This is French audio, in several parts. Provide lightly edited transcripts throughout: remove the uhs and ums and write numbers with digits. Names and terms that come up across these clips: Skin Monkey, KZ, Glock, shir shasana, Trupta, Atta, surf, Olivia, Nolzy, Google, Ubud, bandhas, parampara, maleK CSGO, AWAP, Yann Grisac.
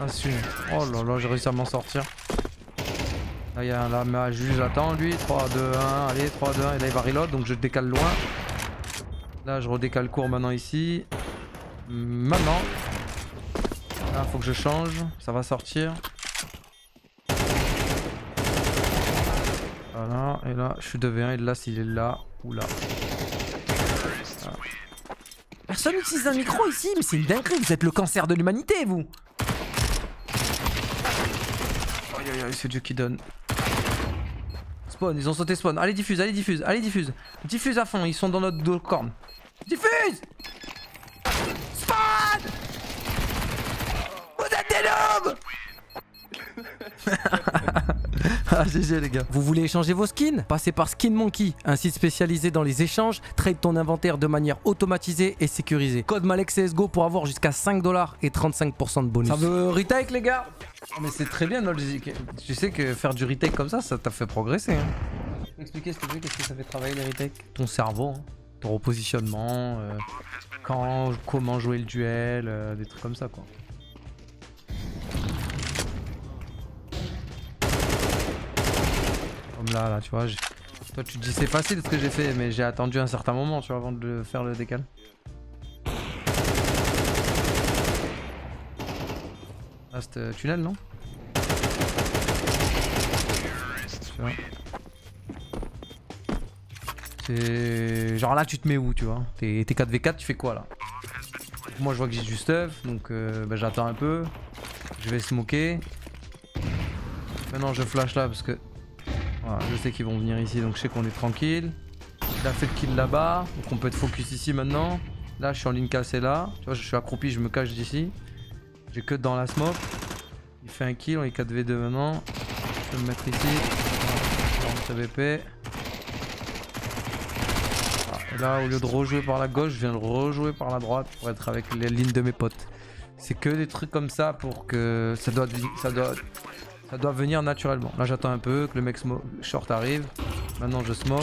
Assume. Oh là là, j'ai réussi à m'en sortir. Là, il y a un lama, juste j'attends lui. 3, 2, 1, allez, 3, 2, 1. Et là, il va reload, donc je décale loin. Là, je redécale court maintenant ici. Maintenant. Là, faut que je change. Ça va sortir. Voilà, et là, je suis 2v1. Et là, s'il est là ou là. Voilà. Personne n'utilise un micro ici, mais c'est une dinguerie. Vous êtes le cancer de l'humanité, vous. C'est Dieu qui donne. Spawn, ils ont sauté spawn. Allez, diffuse, allez, diffuse, allez, diffuse. Diffuse à fond, ils sont dans notre dos corne. Diffuse. Spawn. Vous êtes des noobs. Ah GG les gars. Vous voulez échanger vos skins? Passez par Skin Monkey, un site spécialisé dans les échanges. Trade ton inventaire de manière automatisée et sécurisée. Code maleK CSGO pour avoir jusqu'à 5$ et 35% de bonus. Ça veut retake les gars. Mais c'est très bien notre logique. Tu sais que faire du retake comme ça, ça t'a fait progresser hein. Tu peux expliquer s'il te plaît, qu'est-ce que ça fait travailler les retakes? Ton cerveau, hein. Ton repositionnement, quand, comment jouer le duel, des trucs comme ça quoi. Là, tu vois, toi tu te dis c'est facile ce que j'ai fait, mais j'ai attendu un certain moment, tu vois, avant de faire le décal. Là, c'est tunnel, non? C'est genre là, tu te mets où, tu vois? T'es 4v4, tu fais quoi là? Moi, je vois que j'ai du stuff, donc bah, j'attends un peu. Je vais smoker. Maintenant, je flash là parce que. Voilà, je sais qu'ils vont venir ici donc je sais qu'on est tranquille. Il a fait le kill là-bas, donc on peut être focus ici maintenant. Là je suis en ligne cassée là, tu vois je suis accroupi, je me cache d'ici. J'ai que dans la smoke. Il fait un kill, on est 4v2 maintenant. Je peux me mettre ici. Je vais en TBP. Voilà. Et là au lieu de rejouer par la gauche, je viens de rejouer par la droite pour être avec les lignes de mes potes. C'est que des trucs comme ça pour que ça doit venir naturellement. Là j'attends un peu que le mec short arrive. Maintenant je smoke.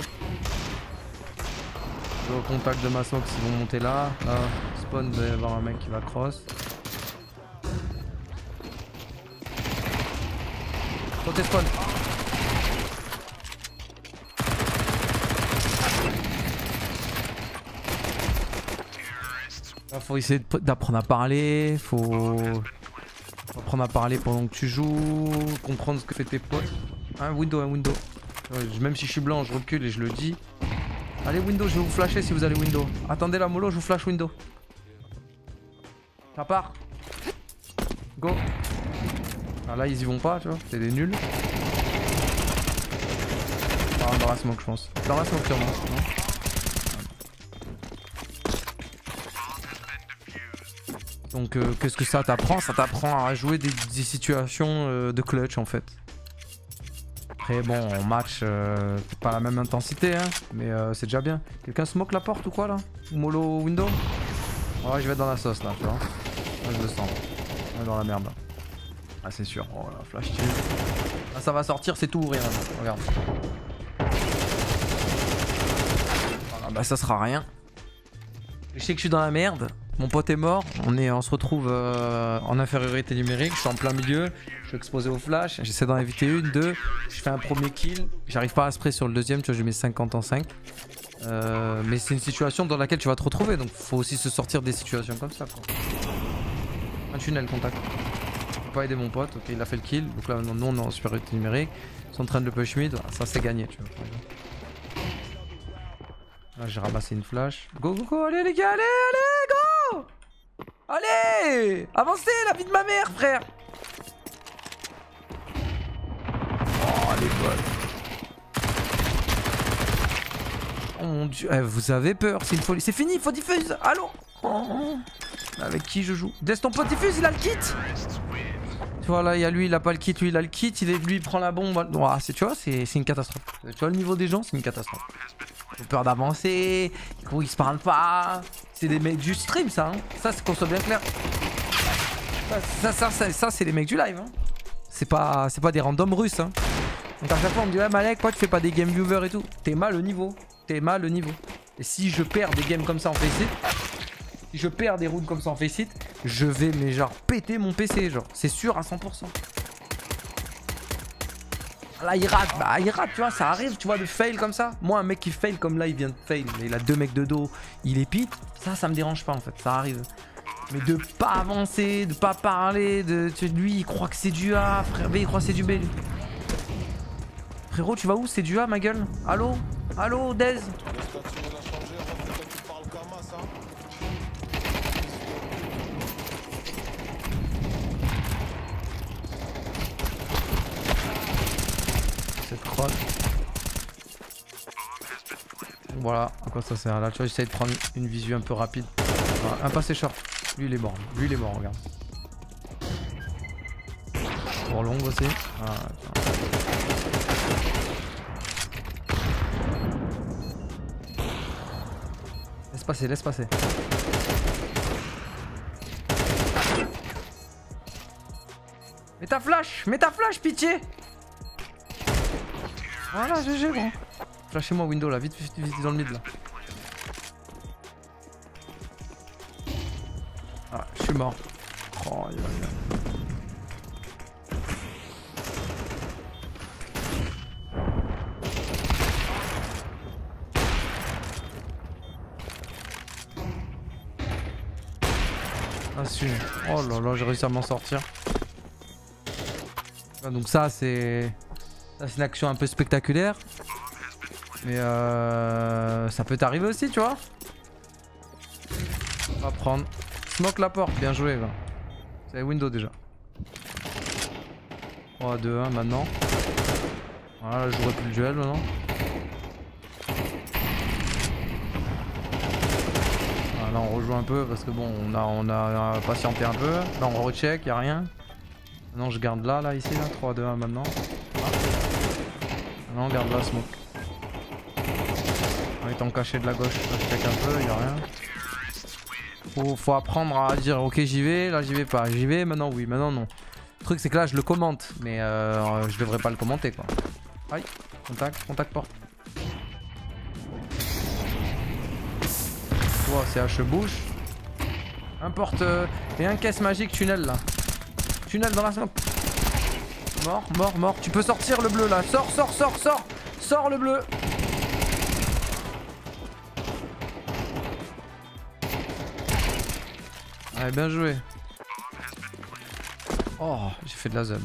Je vais au contact de ma smoke s'ils vont monter là. Là, spawn, il va y avoir un mec qui va cross. Sauter spawn. Là faut essayer d'apprendre à parler, faut apprendre à parler pendant que tu joues, comprendre ce que fait tes potes. Un window. Même si je suis blanc, je recule et je le dis. Allez window, je vais vous flasher si vous allez window. Attendez la mollo, je vous flash window. Ça part. Go. Ah là ils y vont pas, tu vois, c'est des nuls. Ah dans la smoke je pense. Dans la smoke sûrement. Non. Donc qu'est-ce que ça t'apprend? Ça t'apprend à jouer des situations de clutch en fait. Après bon, en match, pas la même intensité, hein, mais c'est déjà bien. Quelqu'un smoke la porte ou quoi là? Molo window? Ouais, je vais être dans la sauce là, tu vois. Là, je le sens. Là, dans la merde. Là. Ah c'est sûr. Oh là, flash kill. Là ça va sortir, c'est tout ou rien. Là. Regarde. Voilà, bah ça sera rien. Je sais que je suis dans la merde. Mon pote est mort, on se retrouve en infériorité numérique, je suis en plein milieu, je suis exposé au flash, j'essaie d'en éviter une, deux, je fais un premier kill, j'arrive pas à spray sur le deuxième, tu vois je mets 50 en 5. Mais c'est une situation dans laquelle tu vas te retrouver, donc faut aussi se sortir des situations comme ça quoi. Un tunnel contact. Je peux pas aider mon pote, ok il a fait le kill, donc là nous on est en supériorité numérique, ils sont en train de le push mid, ça c'est gagné tu vois. Là j'ai ramassé une flash. Go go go, allez les gars, allez allez, avancez la vie de ma mère, frère. Oh, les potes. Oh mon dieu, eh, vous avez peur, c'est une folie. C'est fini, faut diffuse. Allô oh. Avec qui je joue? Laisse ton pote diffuse, il a le kit. Tu vois, là, il y a lui, il a pas le kit, lui, il a le kit. Lui, il prend la bombe. Oh, tu vois, c'est une catastrophe. Tu vois, le niveau des gens, c'est une catastrophe. Ils ont peur d'avancer, ils se parlent pas. C'est des mecs du stream ça, hein. Ça c'est qu'on soit bien clair. Ça c'est les mecs du live hein. C'est pas des randoms russes hein. Donc à chaque fois on me dit ouais maleK quoi tu fais pas des game viewers et tout. T'es mal au niveau. Et si je perds des games comme ça en PC, si je perds des rounds comme ça en face hit, je vais mais genre péter mon PC, genre c'est sûr à 100%. Là il rate, tu vois, ça arrive, tu vois, de fail comme ça. Moi un mec qui fail comme là, il vient de fail, mais il a deux mecs de dos, il est pit, ça me dérange pas en fait, ça arrive. Mais de pas avancer, de pas parler, de lui il croit que c'est du A, frère B il croit que c'est du B lui. Frérot tu vas où, c'est du A ma gueule? Allo? Allo Dez? Cette crotte. Voilà, à quoi ça sert là, tu vois, j'essaie de prendre une visu un peu rapide. Voilà, un passé short. Lui il est mort, regarde. Pour long aussi. Ah, laisse passer, mets ta flash, pitié. Voilà, GG gros. Flashez-moi window là, vite dans le mid là. Ah, je suis mort. Oh, il va bien. Ah, si. Oh là là, j'ai réussi à m'en sortir. Ah, donc ça, c'est... Ça c'est une action un peu spectaculaire. Mais ça peut t'arriver aussi, tu vois. On va prendre... Smoke la porte, bien joué là. C'est window déjà. 3, 2, 1 maintenant. Voilà, là je jouerai plus le duel maintenant. Voilà, là on rejoue un peu parce que bon on a patienté un peu. Là on recheck, y'a rien. Maintenant je garde là, ici là. 3, 2, 1 maintenant. Maintenant on garde là, smoke. En étant caché de la gauche, là, je check un peu, y'a rien. Faut apprendre à dire ok j'y vais, là j'y vais pas, j'y vais, maintenant oui, maintenant non. Le truc c'est que là je le commente, mais je devrais pas le commenter quoi. Aïe, contact porte. Wow, c'est H-bouche. Importe, et un caisse magique tunnel là. Tunnel dans la smoke. Mort. Tu peux sortir le bleu là, sors. Sors le bleu. Ouais, bien joué. Oh, j'ai fait de la zub.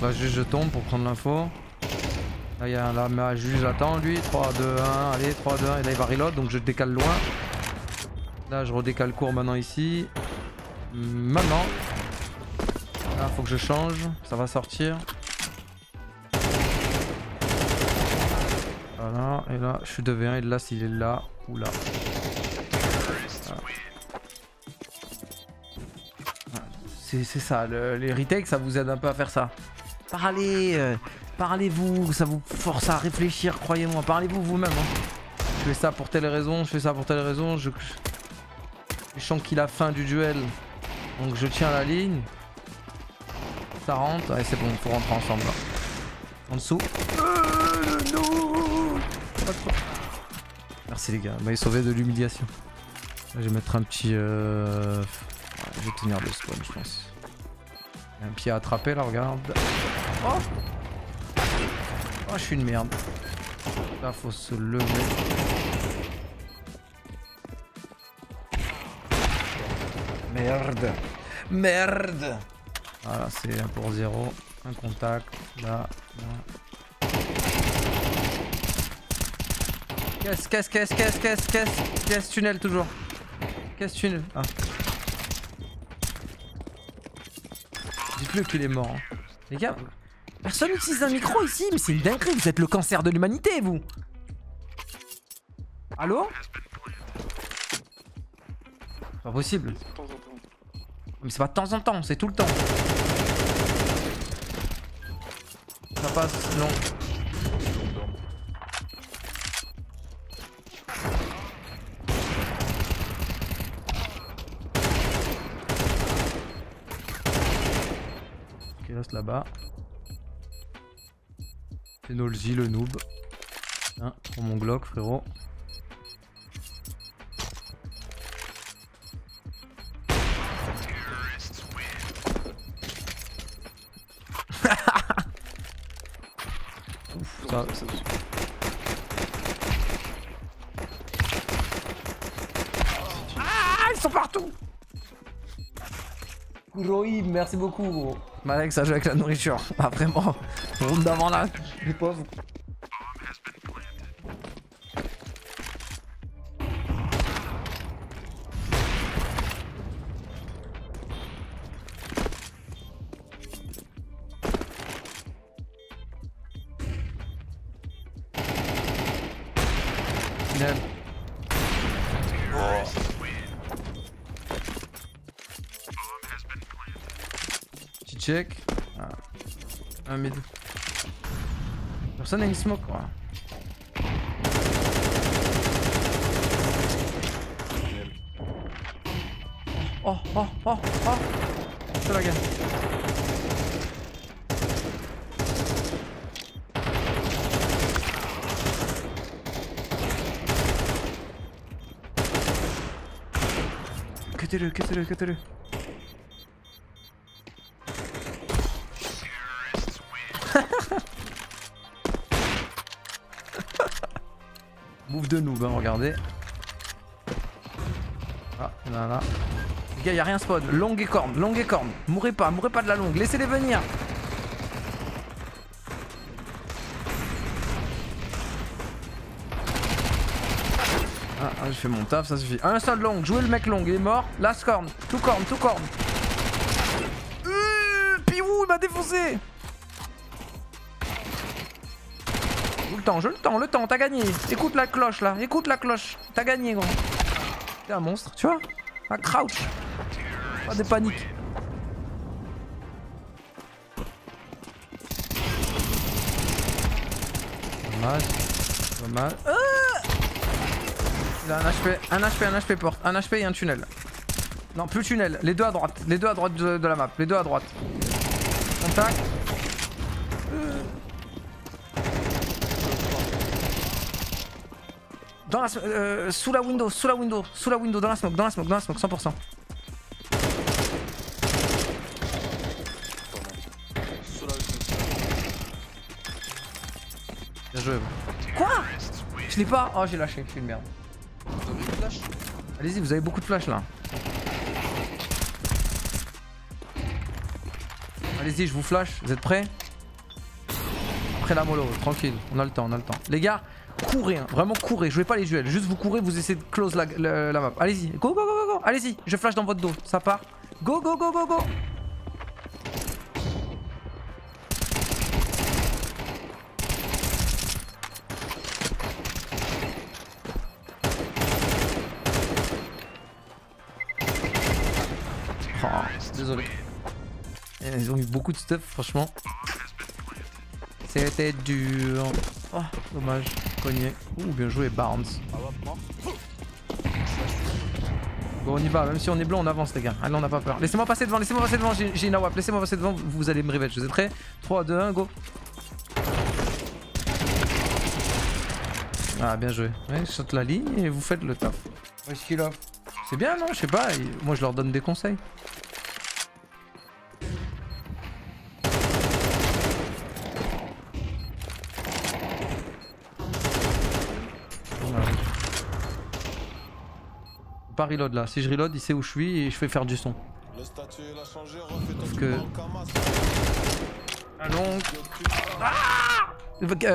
Là, juste je tombe pour prendre l'info. Là, il y a un là, juste j'attends lui. 3, 2, 1, allez, 3, 2, 1. Et là, il va reload, donc je décale loin. Là, je redécale court maintenant ici. Maintenant. Là, faut que je change. Ça va sortir. Voilà, et là, je suis 2v1. Et là, s'il est là ou là. C'est ça, les retakes ça vous aide un peu à faire ça. Parlez-vous, ça vous force à réfléchir, croyez-moi, parlez-vous vous-même. Hein. Je fais ça pour telle raison, je sens qu'il a faim du duel, donc je tiens la ligne. Ça rentre, allez c'est bon, faut rentrer ensemble. Là. En dessous. No. Merci les gars, vous m'avez sauvé de l'humiliation. Je vais mettre un petit... Je vais tenir le spawn je pense. Un pied à attraper là, regarde. Oh je suis une merde. Là faut se lever. Merde. Voilà c'est 1 pour 0. Un contact. Là. Caisse tunnel toujours. Caisse tunnel. Ah. Dites-le qu'il est mort. Hein. Les gars, personne n'utilise un micro ici, mais c'est une dinguerie, vous êtes le cancer de l'humanité, vous. Allô? Pas possible. Mais c'est pas de temps en temps, c'est tout le temps. Ça passe, non. Là-bas, c'est Nolzy le noob. Tiens, pour mon Glock, frérot. ça, ça... Ah, ils sont partout. Kuroïb, merci beaucoup gros. maleK, ça joue avec la nourriture. Ah vraiment, roule d'avant là, les pauvres. Check. Ah. Un mid. Personne n'a une smoke quoi. Oh oh oh oh. C'est la gueule. Cutez-le, cutez-le, cutez-le. Bouffe de noob, hein, regardez. Ah, il y en a là. Les gars, y'a rien spawn. Longue et corne, longue et corne. Mourrez pas de la longue. Laissez-les venir. Ah, ah j'ai fait mon taf, ça suffit. Un seul long, jouez le mec long, il est mort. Last corne, tout corne, tout corne. Piou, il m'a défoncé. Je le temps, t'as gagné. Écoute la cloche là, écoute la cloche. T'as gagné gros. T'es un monstre, tu vois. Un crouch. Pas des paniques. Dommage. Dommage. Il a un HP, un HP, un HP porte. Un HP et un tunnel. Non, plus tunnel. Les deux à droite. Les deux à droite de la map. Les deux à droite. Contact. Dans la sous la window, sous la window, sous la window, dans la smoke, dans la smoke, dans la smoke, 100%. Bien joué. Quoi? Je l'ai pas. Oh, j'ai lâché, je suis une merde. Allez-y, vous avez beaucoup de flash là. Allez-y, je vous flash, vous êtes prêts? Après la mollo, tranquille, on a le temps, on a le temps. Les gars, courez, hein, vraiment courez, jouez pas les duels, juste vous courez, vous essayez de close la map. Allez-y, go go go go, allez-y, je flash dans votre dos, ça part. Go go go go go. Oh, désolé. Ils ont eu beaucoup de stuff, franchement. C'était dur. Oh, dommage. Cogné. Ouh, bien joué, Barnes. Bon, on y va. Même si on est blanc, on avance, les gars. Allez, on n'a pas peur. Laissez-moi passer devant, laissez-moi passer devant. J'ai une AWAP. Laissez-moi passer devant. Vous allez me réveiller. Vous êtes prêts? 3, 2, 1, go. Ah, bien joué. Ouais, je saute la ligne et vous faites le taf. C'est bien, non? Je sais pas. Moi, je leur donne des conseils. Pas reload là, si je reload il sait où je suis et je fais faire du son. Le statut il a changé, parce que... Allons...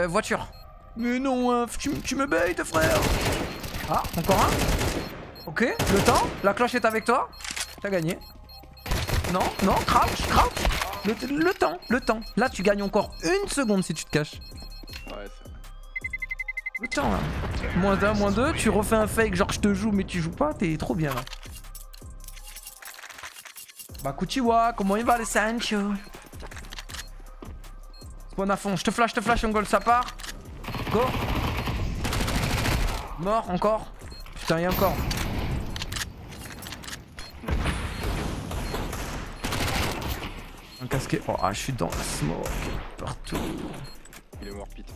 voiture. Mais non, hein, tu me baites frère. Ah, encore un. Ok, le temps, la cloche est avec toi. T'as gagné. Non, non, crouch, crouch. Le temps, le temps. Là tu gagnes encore une seconde si tu te caches. Ouais, c'est... Le temps là. Moins d'un, moins deux, tu refais un fake genre je te joue mais tu joues pas, t'es trop bien là. Bah Kuchiwa, comment il va les Sancho? Spawn à fond, je te flash, on goal, ça part. Go. Mort, encore. Putain, il y a encore. Un casqué. Oh, ah, je suis dans la smoke partout. Il est mort, Pete.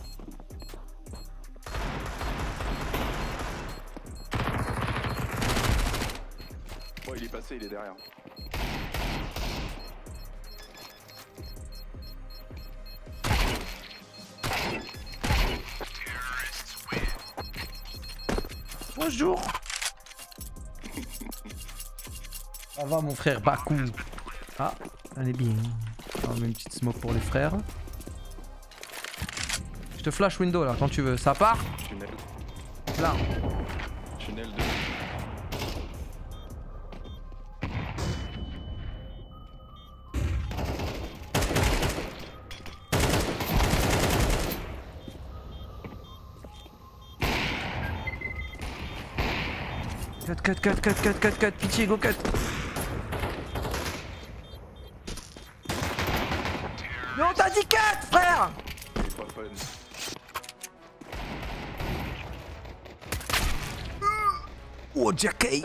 Il est passé, il est derrière. Bonjour. Ça va mon frère Bakou. Ah, elle est bien. On met une petite smoke pour les frères. Je te flash window là quand tu veux. Ça part. Tunnel. Là. Tunnel 2. Cut, pitié, go cut. Mais on t'a dit cut, frère. C'est pas fun. Oh, Jackie.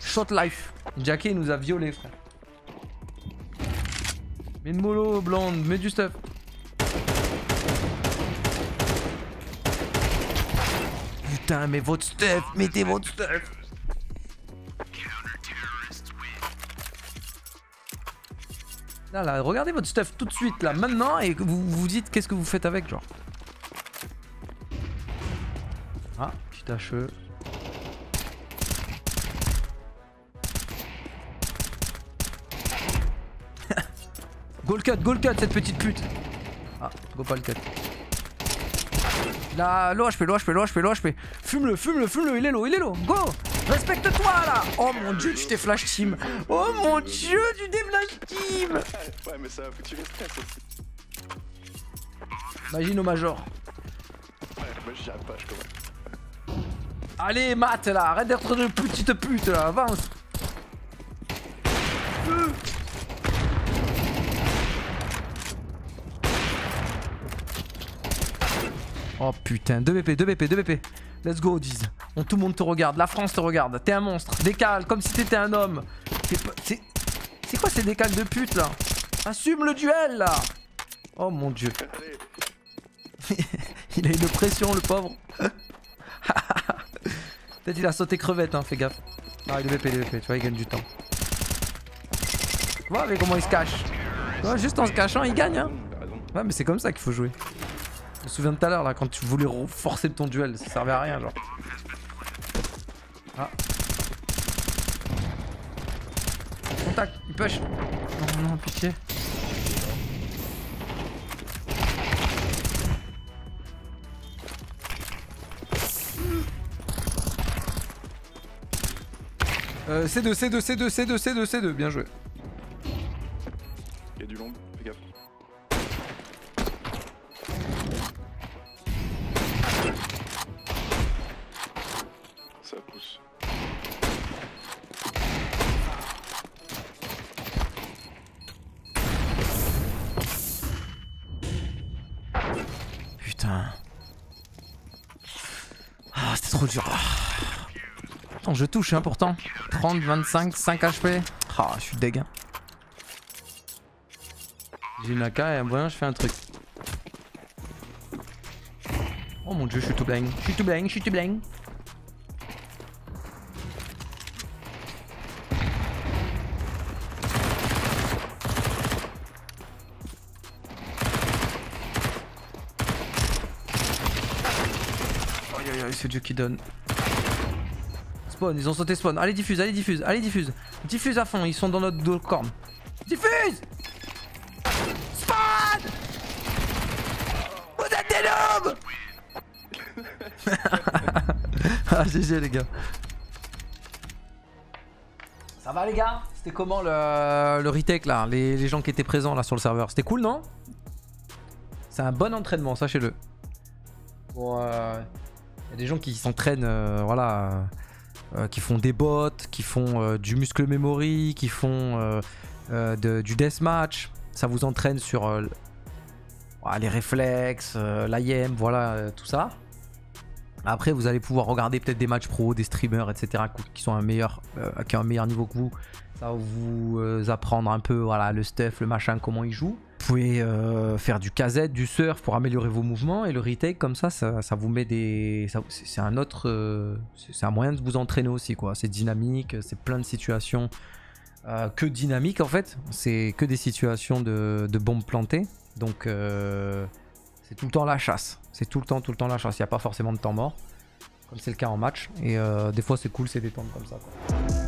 Shot life. Jackie nous a violé, frère. Mets une mollo, blonde, mets du stuff. Putain, mais votre stuff, mettez votre stuff. Là, là, regardez votre stuff tout de suite là maintenant et vous vous dites qu'est-ce que vous faites avec genre. Ah putain cheveux. Goal cut cette petite pute. Ah go pas le cut. Là l'OHP. Fume-le, il est low. Go. Respecte-toi là! Oh mon dieu, tu t'es flash team! Oh mon dieu, tu t'es flash team! Ouais, mais ça a foutu le stress aussi. Imagine au major. Ouais, moi j'arrive pas, je commence. Allez, Matt là, arrête d'être de petite pute là, avance! Oh putain, 2 BP. Let's go, Diz. Tout le monde te regarde, la France te regarde, t'es un monstre. Décale, comme si t'étais un homme. C'est quoi ces décales de pute là? Assume le duel là. Oh mon dieu. Il a une pression le pauvre. Peut-être il a sauté crevette, hein, fais gaffe. Ah, il est BP, tu vois, il gagne du temps. Tu vois avec comment il se cache. Ouais, juste en se cachant, il gagne, hein. Ouais, mais c'est comme ça qu'il faut jouer. Je me souviens de tout à l'heure là, quand tu voulais forcer ton duel, ça servait à rien genre. Ah. Contact, il push. Non, pitié. C2, bien joué. Il y a du long, fais gaffe. Attends, je touche hein pourtant. 30, 25, 5 HP. Ah, oh, je suis deg. J'ai une AK et un moyen, je fais un truc. Oh mon dieu, je suis tout bling. Je suis tout bling. C'est Dieu qui donne. Spawn, ils ont sauté spawn. Allez diffuse, allez diffuse. Diffuse à fond, ils sont dans notre dos corne. Diffuse. Spawn. Vous êtes des noobs. Ah GG les gars. Ça va les gars? C'était comment le retake là, les gens qui étaient présents là sur le serveur? C'était cool non? C'est un bon entraînement, sachez-le. Bon il y a des gens qui s'entraînent, voilà, qui font des bots, qui font du muscle memory, qui font du deathmatch. Ça vous entraîne sur les réflexes, l'IM, voilà, tout ça. Après, vous allez pouvoir regarder peut-être des matchs pro, des streamers, etc. qui sont qui ont un meilleur niveau que vous. Ça va vous apprendre un peu voilà, le stuff, le machin, comment ils jouent. Vous pouvez faire du KZ, du surf pour améliorer vos mouvements et le retake comme ça, ça vous met des... C'est un autre... c'est un moyen de vous entraîner aussi quoi, c'est dynamique, c'est plein de situations que dynamiques en fait, c'est que des situations de bombes plantées, donc c'est tout le temps la chasse, il n'y a pas forcément de temps mort. comme c'est le cas en match. Et des fois c'est cool, c'est détendre comme ça, quoi.